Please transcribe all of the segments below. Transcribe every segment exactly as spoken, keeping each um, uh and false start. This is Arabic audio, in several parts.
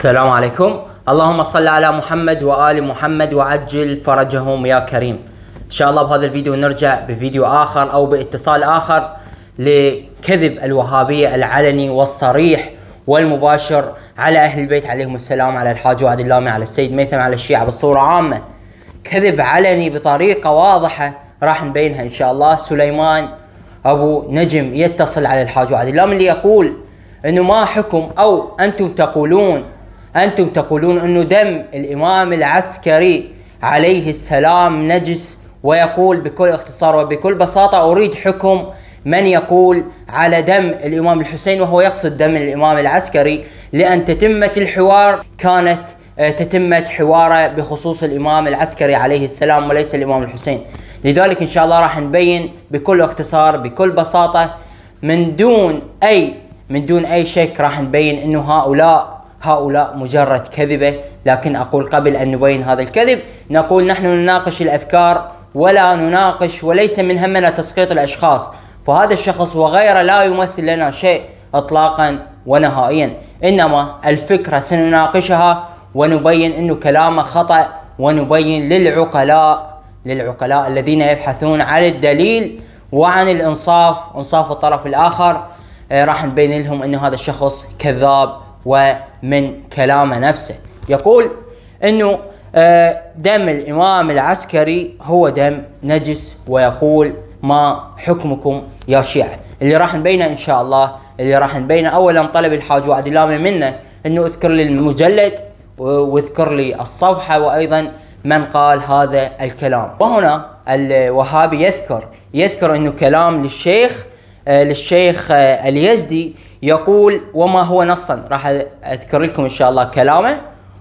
السلام عليكم. اللهم صل على محمد وآل محمد وعجل فرجهم يا كريم. إن شاء الله بهذا الفيديو نرجع بفيديو آخر أو باتصال آخر لكذب الوهابية العلني والصريح والمباشر على أهل البيت عليهم السلام، على الحاج وعد اللامي، على السيد ميثم، على الشيعة بصورة عامة. كذب علني بطريقة واضحة راح نبينها إن شاء الله. سليمان أبو نجم يتصل على الحاج وعد اللامي اللي يقول انه ما حكم او انتم تقولون انتم تقولون انه دم الامام العسكري عليه السلام نجس، ويقول بكل اختصار وبكل بساطة اريد حكم من يقول على دم الامام الحسين، وهو يقصد دم الامام العسكري، لان تتمة الحوار كانت تتمة حواره بخصوص الامام العسكري عليه السلام وليس الامام الحسين. لذلك ان شاء الله راح نبين بكل اختصار بكل بساطة من دون اي من دون أي شك، راح نبين أنه هؤلاء هؤلاء مجرد كذبة. لكن أقول قبل أن نبين هذا الكذب نقول نحن نناقش الأفكار ولا نناقش، وليس من همنا تسقيط الأشخاص، فهذا الشخص وغيره لا يمثل لنا شيء إطلاقا ونهائيا، إنما الفكرة سنناقشها ونبين أنه كلامه خطأ، ونبين للعقلاء للعقلاء الذين يبحثون عن الدليل وعن الإنصاف، إنصاف الطرف الآخر، راح نبين لهم انه هذا الشخص كذاب. ومن كلامه نفسه يقول انه دم الامام العسكري هو دم نجس، ويقول ما حكمكم يا شيعة. اللي راح نبينه ان شاء الله اللي راح نبينه اولا طلب الحاج وعد اللامي منه انه اذكر لي المجلد واذكر لي الصفحة وايضا من قال هذا الكلام. وهنا الوهابي يذكر يذكر انه كلام للشيخ للشيخ اليزدي يقول وما هو نصا. راح اذكر لكم ان شاء الله كلامه،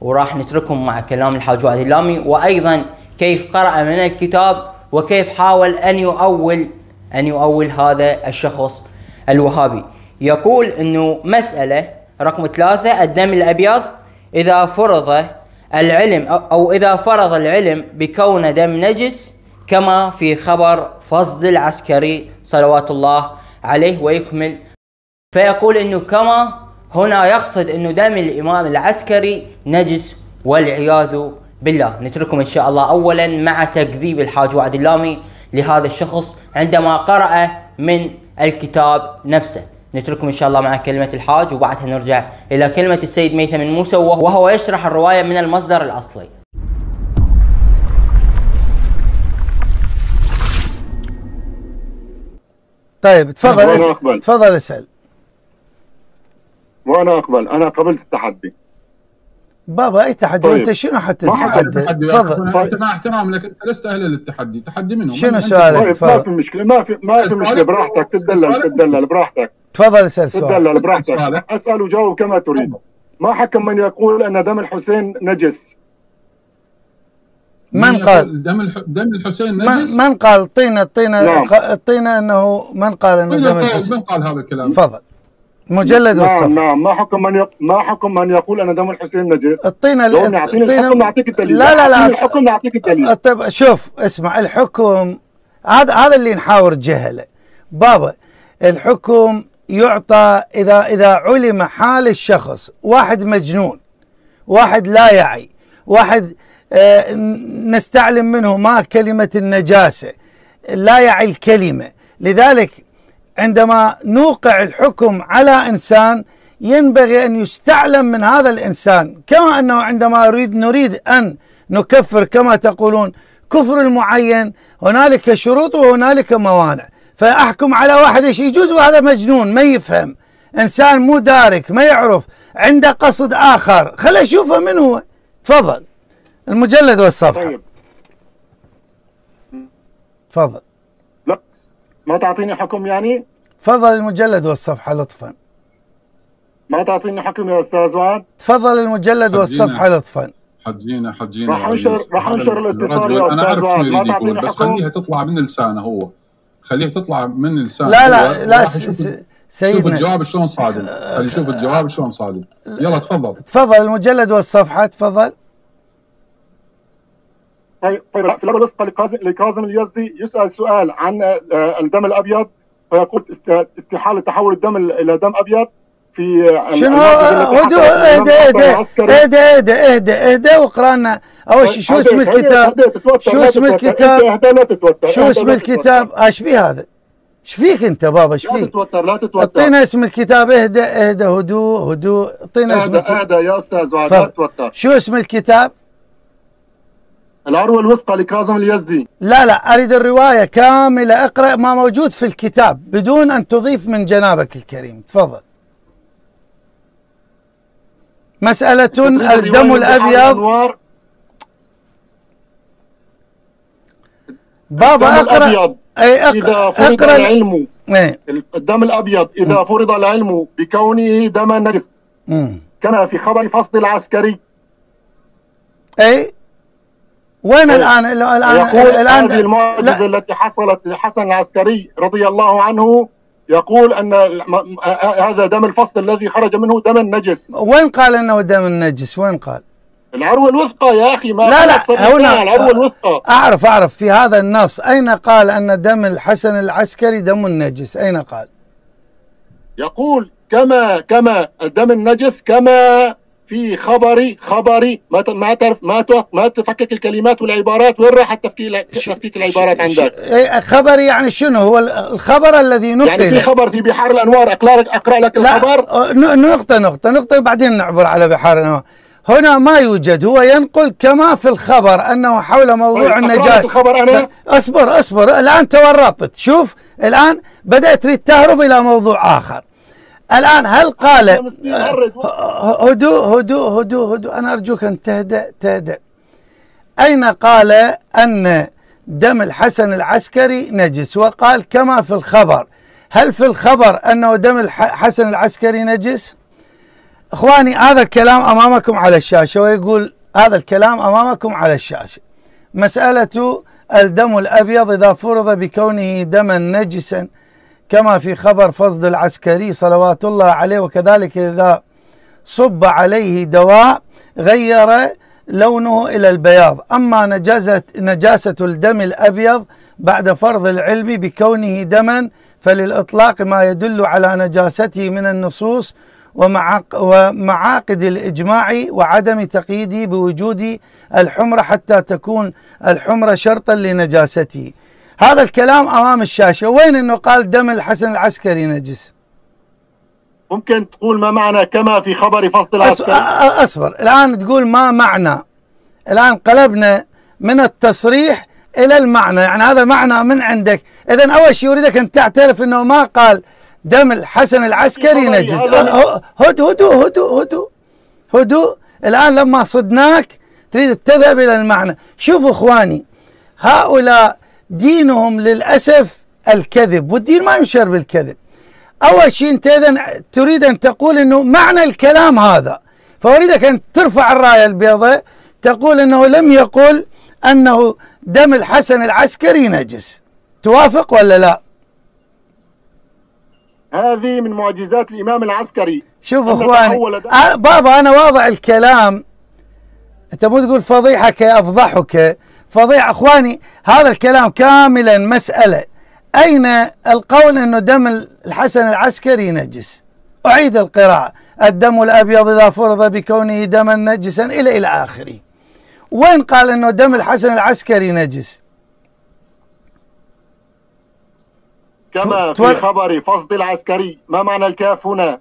وراح نترككم مع كلام الحاج وعد اللامي، وايضا كيف قرأ من الكتاب وكيف حاول ان يؤول ان يؤول هذا الشخص الوهابي. يقول انه مسألة رقم ثلاثة، الدم الابيض اذا فرض العلم او اذا فرض العلم بكون دم نجس كما في خبر فصد العسكري صلوات الله عليه. ويكمل فيقول انه كما هنا يقصد انه دم الامام العسكري نجس والعياذ بالله. نترككم ان شاء الله اولا مع تكذيب الحاج وعد اللامي لهذا الشخص عندما قرأ من الكتاب نفسه. نترككم ان شاء الله مع كلمة الحاج، وبعدها نرجع الى كلمة السيد ميثم الموسى وهو يشرح الرواية من المصدر الاصلي. طيب تفضل اسأل. تفضل اسأل. وانا اقبل، انا قبلت التحدي. بابا اي تحدي؟ طيب. انت شنو حتى تتحدى؟ تفضل. انت مع احترام لك انت لست اهلا للتحدي، تحدي منهم. شنو سؤالك؟ تفضل. ما في مشكله، ما في ما في مشكله، براحتك تدلل تدلل براحتك. تفضل اسأل سؤال. تدلل براحتك، اسأل وجاوب كما تريد. ما حكم من يقول ان دم الحسين نجس؟ من قال دم الح... دم الحسين نجس؟ من قال؟ طينا طينا طينا انه من قال انه دم الحسين؟ من قال هذا الكلام؟ تفضل. مجلد والصفحة. نعم نعم. ما حكم من يق... ما حكم من يقول ان دم الحسين نجس؟ الطينه لو نعطيني الطينة... الحكم نعطيك الدليل. لا لا لا الحكم نعطيك الدليل. طيب شوف اسمع، الحكم هذا هذا اللي نحاور جهله بابا. الحكم يعطى اذا اذا علم حال الشخص، واحد مجنون، واحد لا يعي، واحد أه نستعلم منه ما كلمة النجاسة، لا يعي الكلمة. لذلك عندما نوقع الحكم على إنسان ينبغي أن يستعلم من هذا الإنسان، كما أنه عندما نريد نريد أن نكفر كما تقولون كفر المعين، هنالك شروط وهنالك موانع. فأحكم على واحد ايش يجوز وهذا مجنون ما يفهم، إنسان مو دارك، ما يعرف، عنده قصد آخر، خلي أشوفه من هو. تفضل المجلد والصفحة. طيب تفضل. لا ما تعطيني حكم يعني؟ تفضل المجلد والصفحة لطفا. ما تعطيني حكم يا استاذ وعد؟ تفضل المجلد والصفحة لطفا. حجينا حجينا راح انشر راح انشر الاتصال يا استاذ وعد. ما تعطيني بس خليها تطلع من لسانه هو، خليها تطلع من لسانه. لا لا لا سيدنا، شوف الجواب شلون صادم، خلي شوف الجواب شلون صادم. يلا تفضل. تفضل المجلد والصفحة. تفضل. طيب في الأول وصف لكاظم اليزدي يسأل سؤال عن الدم الأبيض، فيقول استحالة تحول الدم إلى دم أبيض، في شنو هدوء اهدى اهدى اهدى اهدى اهدى اهدى واقرا لنا اول شيء شو اسم الكتاب؟ شو اسم الكتاب؟ شو اسم الكتاب؟ ايش في هذا؟ ايش فيك انت بابا ايش فيك؟ لا تتوتر لا تتوتر اعطينا اسم الكتاب اهدى اهدى هدوء هدوء اعطينا اسم الكتاب اهدى اهدى يا استاذ وعد لا تتوتر شو اسم الكتاب؟ العروة الوثقى لكاظم اليزدي لا لا اريد الرواية كاملة اقرأ ما موجود في الكتاب بدون ان تضيف من جنابك الكريم تفضل مسألة الدم الأبيض بابا اقرأ اي اقرأ إذا فرض العلم الدم الأبيض إذا فرض العلم بكونه دم نجس كان في خبر فصل العسكري اي وين الآن الآن الآن هذه المعجزة التي حصلت لحسن العسكري رضي الله عنه يقول ان هذا دم الفصل الذي خرج منه دم نجس وين قال انه دم نجس وين قال العروه الوثقى يا اخي ما لا لا هنا العروه الوثقى اعرف اعرف في هذا النص اين قال ان دم الحسن العسكري دم نجس اين قال يقول كما كما الدم النجس كما في خبري خبري ما ما تعرف ما ما تفكك الكلمات والعبارات وين راح التفكيك تفكيك العبارات عندك؟ خبري يعني شنو هو الخبر الذي نقل يعني في خبر في بحار الانوار اقرا لك اقرا لك الخبر؟ لا نقطة نقطة نقطة بعدين نعبر على بحار الانوار هنا ما يوجد هو ينقل كما في الخبر انه حول موضوع النجاة الخبر انا اصبر اصبر الان تورطت شوف الان بدات تريد تهرب الى موضوع اخر الآن هل قال هدوء هدوء هدوء هدوء أنا أرجوك أن تهدأ تهدأ أين قال أن دم الحسن العسكري نجس وقال كما في الخبر هل في الخبر أنه دم الحسن العسكري نجس إخواني هذا الكلام أمامكم على الشاشة ويقول هذا الكلام أمامكم على الشاشة مسألة الدم الأبيض إذا فرض بكونه دما نجسا كما في خبر فصد العسكري صلوات الله عليه وكذلك إذا صب عليه دواء غير لونه إلى البياض أما نجاسة, نجاسة الدم الأبيض بعد فرض العلم بكونه دما فللإطلاق ما يدل على نجاسته من النصوص ومعاقد الإجماع وعدم تقييده بوجود الحمرة حتى تكون الحمرة شرطا لنجاسته هذا الكلام امام الشاشه، وين انه قال دم الحسن العسكري نجس؟ ممكن تقول ما معنى كما في خبر فصل العسكري؟ اصبر، الان تقول ما معنى. الان قلبنا من التصريح الى المعنى، يعني هذا معنى من عندك، اذا اول شيء يريدك ان تعترف انه ما قال دم الحسن العسكري نجس. هدوء هدوء هدوء هدوء هدوء، الان لما صدناك تريد تذهب الى المعنى، شوفوا اخواني هؤلاء دينهم للأسف الكذب والدين ما ينشر بالكذب أول شيء أنت إذا تريد أن تقول أنه معنى الكلام هذا فأريدك أن ترفع الراية البيضاء تقول أنه لم يقل أنه دم الحسن العسكري نجس توافق ولا لا؟ هذه من معجزات الإمام العسكري شوف أخواني أه بابا أنا واضع الكلام أنت مو تقول فضيحك أفضحك فظيع اخواني هذا الكلام كاملا مسألة اين القول انه دم الحسن العسكري نجس اعيد القراءة الدم الابيض اذا فرض بكونه دما نجسا الى الى اخره وين قال انه دم الحسن العسكري نجس كما في خبر فصد العسكري ما معنى الكاف هنا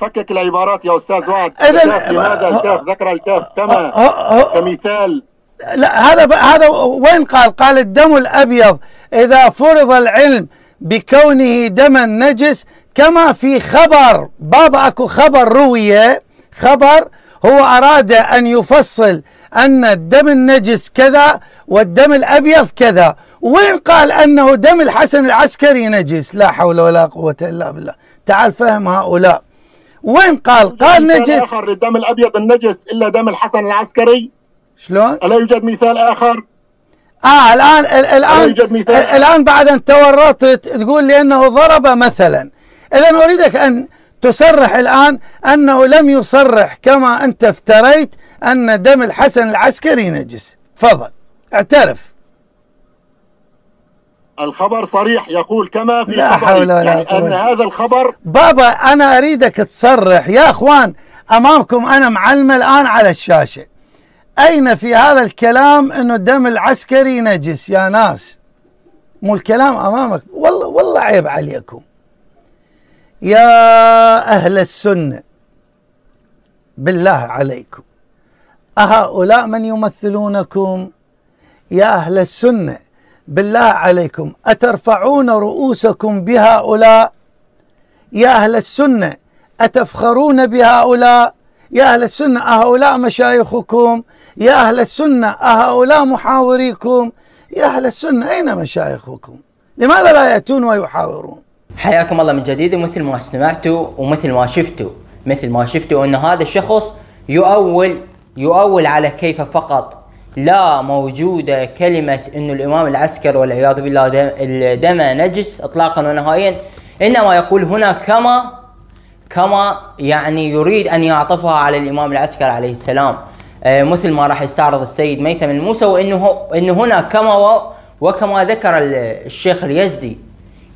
فكك العبارات يا استاذ وعد الكاف لماذا الكاف ذكر الكاف كما كمثال لا هذا هذا وين قال؟ قال الدم الابيض اذا فرض العلم بكونه دما نجس كما في خبر، بابا اكو خبر رويه خبر هو اراد ان يفصل ان الدم النجس كذا والدم الابيض كذا، وين قال انه دم الحسن العسكري نجس؟ لا حول ولا قوة الا بالله، تعال فهم هؤلاء. وين قال؟ قال نجس آخر للدم الابيض النجس الا دم الحسن العسكري؟ شلون؟ ألا يوجد مثال آخر؟ آه الآن الآن الآن بعد أن تورطت تقول لأنه ضرب مثلا، إذا أريدك أن تصرح الآن أنه لم يصرح كما أنت افتريت أن دم الحسن العسكري نجس، تفضل اعترف. الخبر صريح يقول كما في لا حول ولا يعني قوة. أن هذا الخبر بابا أنا أريدك تصرح يا أخوان أمامكم، أنا معلمة الآن على الشاشة، أين في هذا الكلام أنه الدم العسكري نجس يا ناس؟ مو الكلام أمامك، والله والله عيب عليكم يا أهل السنة، بالله عليكم أهؤلاء من يمثلونكم؟ يا أهل السنة بالله عليكم أترفعون رؤوسكم بهؤلاء؟ يا أهل السنة أتفخرون بهؤلاء؟ يا أهل السنة أهؤلاء مشايخكم؟ يا أهل السنة أهؤلاء محاوريكم؟ يا أهل السنة أين مشايخكم؟ لماذا لا يأتون ويحاورون؟ حياكم الله من جديد. ومثل ما سمعتوا ومثل ما شفتوا مثل ما شفتوا أن هذا الشخص يؤول يؤول على كيفه فقط، لا موجودة كلمة أن الإمام العسكري والعياذ بالله الدم نجس إطلاقا ونهائيا، إنما يقول هنا كما كما يعني يريد أن يعطفها على الإمام العسكري عليه السلام، مثل ما راح يستعرض السيد ميثم الموسوي، وإنه إنه هنا كما وكما ذكر الشيخ اليزدي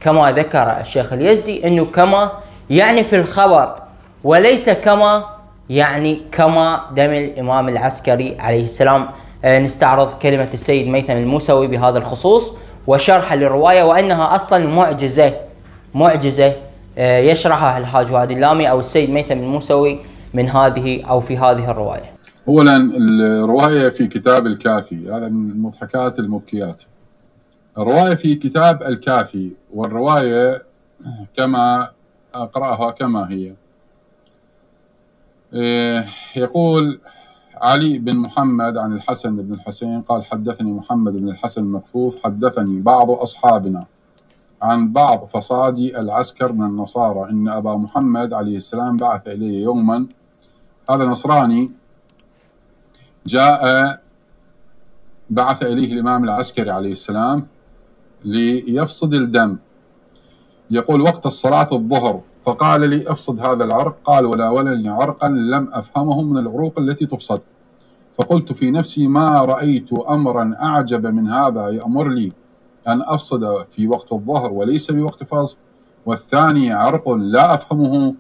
كما ذكر الشيخ اليزدي أنه كما يعني في الخبر وليس كما يعني كما دم الإمام العسكري عليه السلام. نستعرض كلمة السيد ميثم الموسوي بهذا الخصوص وشرحه للرواية، وأنها أصلا معجزة معجزة يشرحها الحاج هادي اللامي أو السيد ميثم الموسوي من هذه أو في هذه الرواية. أولا الرواية في كتاب الكافي، هذا من المضحكات المبكيات. الرواية في كتاب الكافي، والرواية كما أقرأها كما هي. يقول علي بن محمد عن الحسن بن الحسين قال حدثني محمد بن الحسن المكفوف حدثني بعض أصحابنا عن بعض فصادي العسكر من النصارى إن أبا محمد عليه السلام بعث إليه يوما، هذا نصراني جاء بعث إليه الإمام العسكري عليه السلام ليفصد الدم، يقول وقت الصلاة الظهر فقال لي افصد هذا العرق، قال ولاولني عرقا لم افهمه من العروق التي تفصد، فقلت في نفسي ما رايت امرا اعجب من هذا، يامر لي ان افصد في وقت الظهر وليس بوقت فصد، والثاني عرق لا افهمه.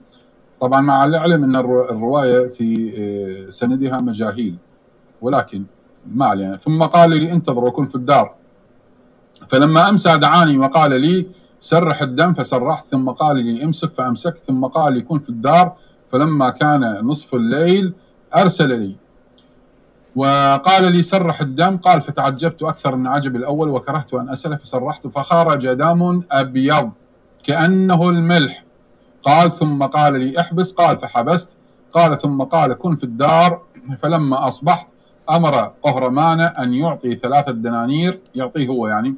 طبعا مع العلم ان الروايه في سندها مجاهيل، ولكن ما علينا. ثم قال لي انتظر وكن في الدار، فلما امسى دعاني وقال لي سرح الدم فسرحت، ثم قال لي امسك فامسكت، ثم قال لي كن في الدار، فلما كان نصف الليل ارسل لي وقال لي سرح الدم، قال فتعجبت اكثر من عجب الاول وكرهت ان اسال فسرحت، فخرج دم ابيض كانه الملح، قال ثم قال لي احبس، قال فحبست، قال ثم قال كن في الدار، فلما اصبحت امر قهرمانه ان يعطي ثلاثه دنانير، يعطيه هو يعني،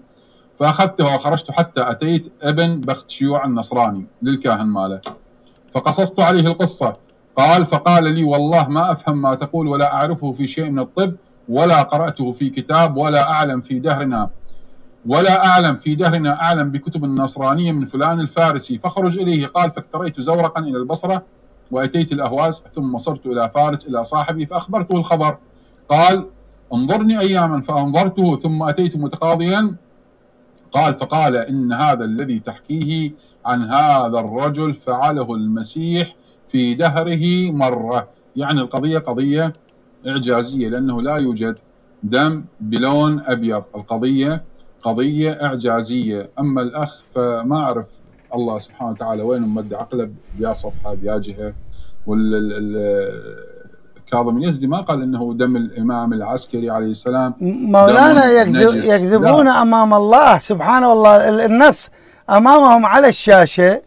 فأخذتها وخرجت حتى أتيت ابن بختشيوع النصراني للكاهن ماله فقصصت عليه القصة، قال فقال لي والله ما أفهم ما تقول ولا أعرفه في شيء من الطب ولا قرأته في كتاب ولا أعلم في دهرنا ولا أعلم في دهرنا أعلم بكتب النصرانية من فلان الفارسي، فخرج إليه، قال فاكتريت زورقا إلى البصرة وأتيت الأهواز، ثم صرت إلى فارس إلى صاحبي فأخبرته الخبر، قال انظرني أياما فأنظرته ثم أتيت متقاضيا، قال فقال إن هذا الذي تحكيه عن هذا الرجل فعله المسيح في دهره مرة، يعني القضية قضية إعجازية لأنه لا يوجد دم بلون أبيض، القضية قضية إعجازية. أما الأخ فما أعرف الله سبحانه وتعالى وين مد عقله، بيا صفحة بيا جهة. كاظم اليزدي ما قال انه دم الامام العسكري عليه السلام مولانا يكذب يكذبون امام الله سبحانه، والله النص امامهم على الشاشه.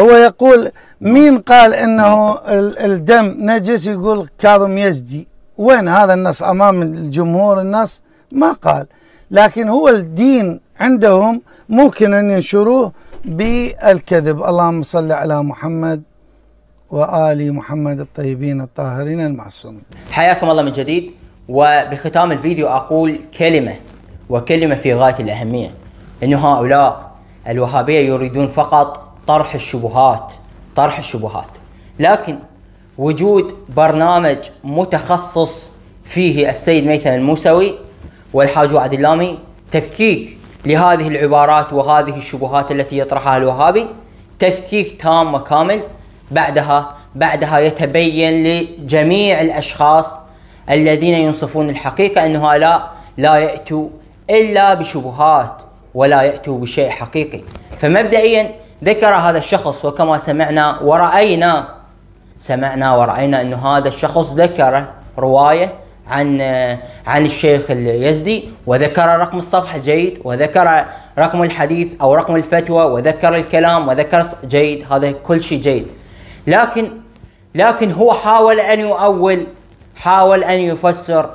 هو يقول مين قال انه الدم نجس؟ يقول كاظم يزدي. وين هذا النص امام الجمهور؟ النص ما قال، لكن هو الدين عندهم ممكن ان ينشروه بالكذب. اللهم صل على محمد وآل محمد الطيبين الطاهرين المعصومين. حياكم الله من جديد. وبختام الفيديو أقول كلمة وكلمة في غاية الأهمية، أن هؤلاء الوهابية يريدون فقط طرح الشبهات طرح الشبهات، لكن وجود برنامج متخصص فيه السيد ميثم الموسوي والحاج عادل لامي تفكيك لهذه العبارات وهذه الشبهات التي يطرحها الوهابي تفكيك تام وكامل. بعدها بعدها يتبين لجميع الأشخاص الذين ينصفون الحقيقة أن هؤلاء لا يأتوا إلا بشبهات ولا يأتوا بشيء حقيقي. فمبدئيا ذكر هذا الشخص، وكما سمعنا ورأينا سمعنا ورأينا أن هذا الشخص ذكر رواية عن عن الشيخ اليزدي، وذكر رقم الصفحة جيد، وذكر رقم الحديث أو رقم الفتوى، وذكر الكلام، وذكر جيد، هذا كل شيء جيد. لكن لكن هو حاول أن يؤول، حاول أن يفسر،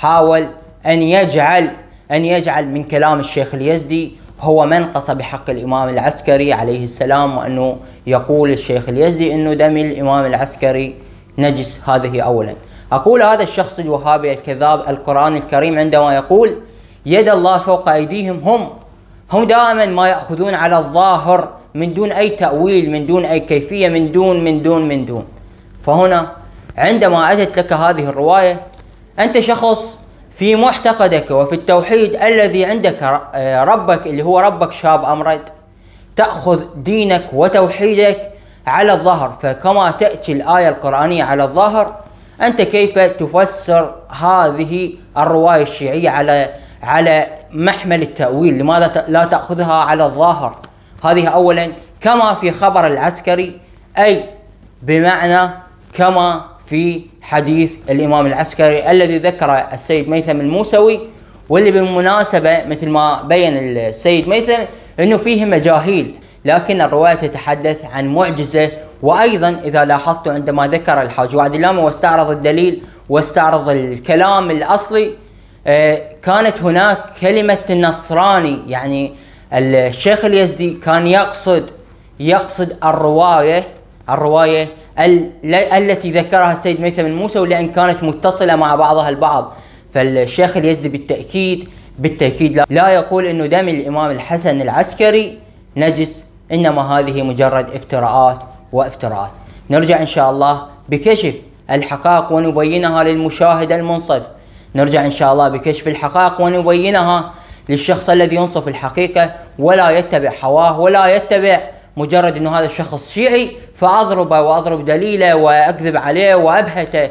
حاول أن يجعل أن يجعل من كلام الشيخ اليزدي هو منقص بحق الإمام العسكري عليه السلام، وأنه يقول الشيخ اليزدي أنه دم الإمام العسكري نجس. هذه أولا. أقول هذا الشخص الوهابي الكذاب، القرآن الكريم عندما يقول يد الله فوق أيديهم، هم هم دائما ما يأخذون على الظاهر من دون أي تأويل، من دون أي كيفية، من دون من دون من دون. فهنا عندما أتت لك هذه الرواية، أنت شخص في معتقدك وفي التوحيد الذي عندك ربك اللي هو ربك شاب أمرد، تأخذ دينك وتوحيدك على الظاهر. فكما تأتي الآية القرآنية على الظاهر، أنت كيف تفسر هذه الرواية الشيعية على على محمل التأويل؟ لماذا لا تأخذها على الظاهر؟ هذه أولا. كما في خبر العسكري، أي بمعنى كما في حديث الإمام العسكري الذي ذكر السيد ميثم الموسوي، واللي بالمناسبة مثل ما بين السيد ميثم أنه فيه مجاهيل، لكن الرواية تتحدث عن معجزة. وأيضا إذا لاحظت عندما ذكر الحاج وعد اللامي واستعرض الدليل واستعرض الكلام الأصلي، كانت هناك كلمة النصراني، يعني الشيخ اليزدي كان يقصد يقصد الرواية الرواية التي ذكرها السيد ميثم الموسوي، لأن كانت متصلة مع بعضها البعض. فالشيخ اليزدي بالتأكيد بالتأكيد لا يقول أنه دم الإمام الحسن العسكري نجس، إنما هذه مجرد افتراءات وافتراءات. نرجع إن شاء الله بكشف الحقائق ونبينها للمشاهد المنصف. نرجع إن شاء الله بكشف الحقائق ونبينها للشخص الذي ينصف الحقيقة ولا يتبع هواه، ولا يتبع مجرد أنه هذا الشخص شيعي فأضربه وأضرب دليله وأكذب عليه وأبهته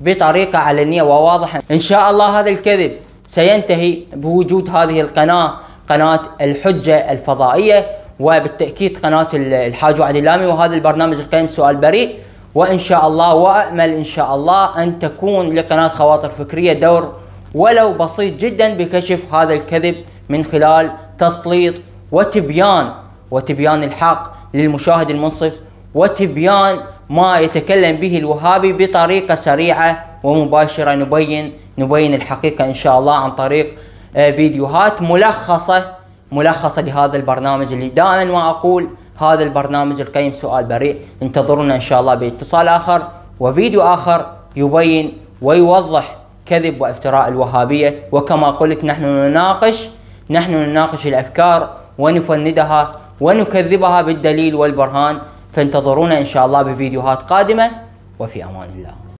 بطريقة علنية وواضحة. إن شاء الله هذا الكذب سينتهي بوجود هذه القناة، قناة الحجة الفضائية، وبالتأكيد قناة الحاج وعد اللامي، وهذا البرنامج القيم سؤال بريء. وإن شاء الله وأأمل إن شاء الله أن تكون لقناة خواطر فكرية دور ولو بسيط جدا بكشف هذا الكذب من خلال تسليط وتبيان وتبيان الحق للمشاهد المنصف، وتبيان ما يتكلم به الوهابي بطريقة سريعة ومباشرة. نبين نبين الحقيقة إن شاء الله عن طريق فيديوهات ملخصة ملخصة لهذا البرنامج اللي دائما ما أقول هذا البرنامج القيم سؤال بريء. انتظرونا إن شاء الله باتصال آخر وفيديو آخر يبين ويوضح كذب وافتراء الوهابية. وكما قلت، نحن نناقش نحن نناقش الأفكار ونفندها ونكذبها بالدليل والبرهان. فانتظرونا إن شاء الله بفيديوهات قادمة، وفي أمان الله.